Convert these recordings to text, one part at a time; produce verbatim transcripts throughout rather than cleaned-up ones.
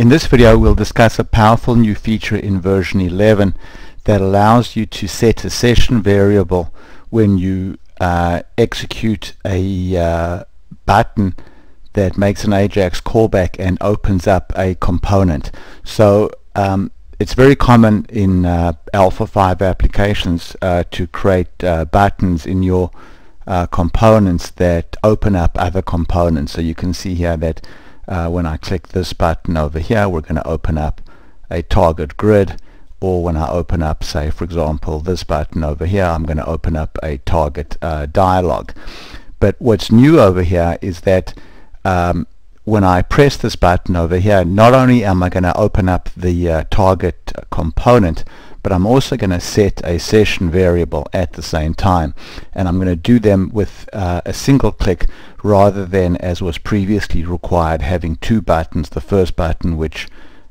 In this video we'll discuss a powerful new feature in version eleven that allows you to set a session variable when you uh, execute a uh, button that makes an Ajax callback and opens up a component. So um, it's very common in uh, Alpha Five applications uh, to create uh, buttons in your uh, components that open up other components. So you can see here that Uh, when I click this button over here, we're going to open up a target grid, or when I open up, say for example, this button over here, I'm going to open up a target uh, dialog. But what's new over here is that um, when I press this button over here, not only am I going to open up the uh, target component, but I'm also going to set a session variable at the same time, and I'm going to do them with uh, a single click rather than, as was previously required, having two buttons, the first button which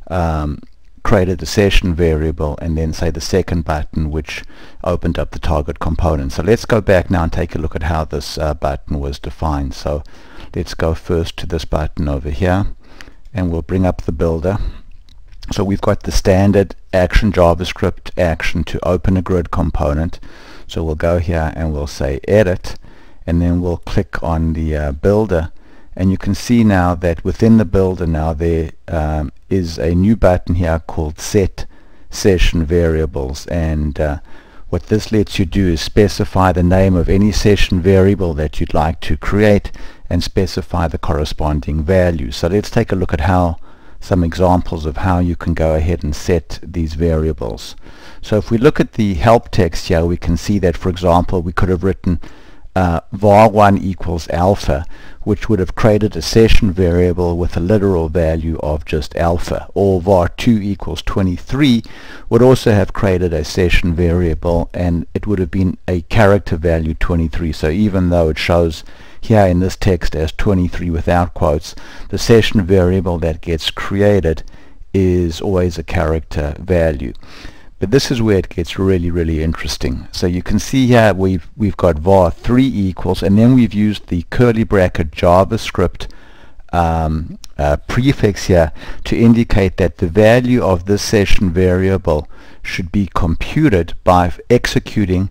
um, created the session variable, and then say the second button which opened up the target component. So let's go back now and take a look at how this uh, button was defined. So let's go first to this button over here, and we'll bring up the builder. So we've got the standard Action JavaScript action to open a grid component. So we'll go here and we'll say edit, and then we'll click on the uh, builder, and you can see now that within the builder now there um, is a new button here called set session variables, and uh, what this lets you do is specify the name of any session variable that you'd like to create and specify the corresponding value. So let's take a look at how some examples of how you can go ahead and set these variables. So if we look at the help text here, we can see that, for example, we could have written uh, var one equals alpha, which would have created a session variable with a literal value of just alpha, or var two equals twenty-three would also have created a session variable, and it would have been a character value twenty-three. So even though it shows here in this text as twenty-three without quotes, the session variable that gets created is always a character value. But this is where it gets really, really interesting. So you can see here we've we've got var three equals, and then we've used the curly bracket JavaScript um, uh, prefix here to indicate that the value of this session variable should be computed by executing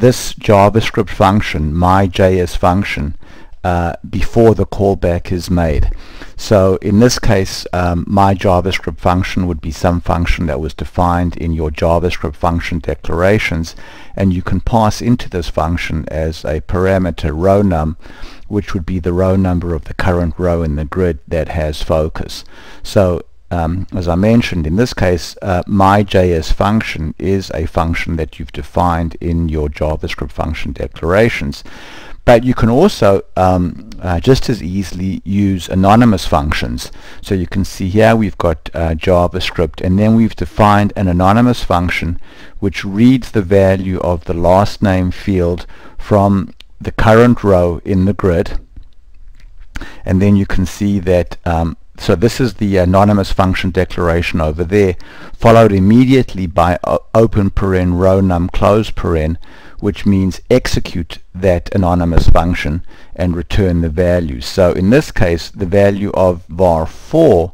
this JavaScript function, my J S function, uh, before the callback is made. So in this case, um, my JavaScript function would be some function that was defined in your JavaScript function declarations, and you can pass into this function as a parameter row num, which would be the row number of the current row in the grid that has focus. So Um, as I mentioned, in this case, uh, my J S function is a function that you've defined in your JavaScript function declarations. But you can also um, uh, just as easily use anonymous functions. So you can see here we've got uh, JavaScript, and then we've defined an anonymous function which reads the value of the last name field from the current row in the grid. And then you can see that um, so this is the anonymous function declaration over there, followed immediately by open paren row num close paren, which means execute that anonymous function and return the value. So in this case, the value of var four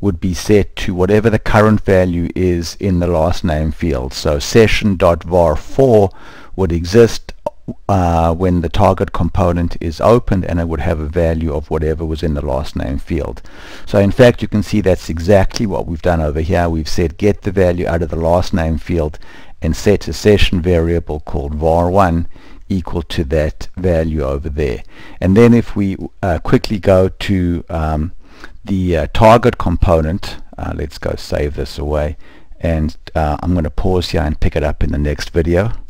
would be set to whatever the current value is in the last name field. So session.var four would exist Uh, when the target component is opened, and it would have a value of whatever was in the last name field. So in fact you can see that's exactly what we've done over here. We've said get the value out of the last name field and set a session variable called var one equal to that value over there. And then if we uh, quickly go to um, the uh, target component, uh, let's go save this away, and uh, I'm going to pause here and pick it up in the next video.